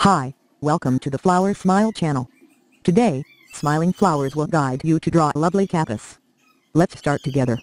Hi, welcome to the Flower Smile channel. Today, Smiling Flowers will guide you to draw a lovely cactus. Let's start together.